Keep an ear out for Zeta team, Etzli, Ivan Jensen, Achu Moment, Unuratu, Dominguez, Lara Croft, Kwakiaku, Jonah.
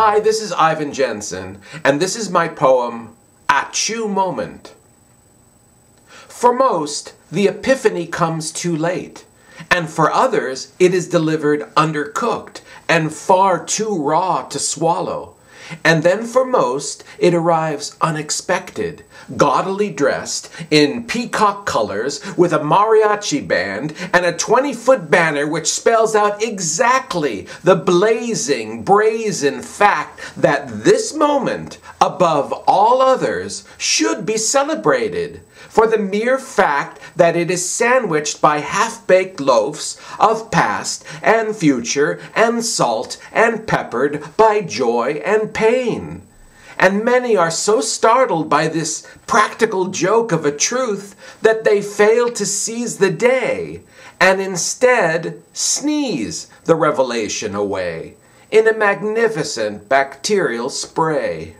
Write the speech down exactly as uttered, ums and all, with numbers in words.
Hi, this is Ivan Jensen, and this is my poem, Achu Moment. For most, the epiphany comes too late, and for others, it is delivered undercooked and far too raw to swallow. And then for most, it arrives unexpected, gaudily dressed, in peacock colors, with a mariachi band and a twenty-foot banner which spells out exactly the blazing, brazen fact that this moment, above all others, should be celebrated, for the mere fact that it is sandwiched by half-baked loaves of past and future and salt and peppered by joy and pain. And many are so startled by this practical joke of a truth that they fail to seize the day and instead sneeze the revelation away in a magnificent bacterial spray.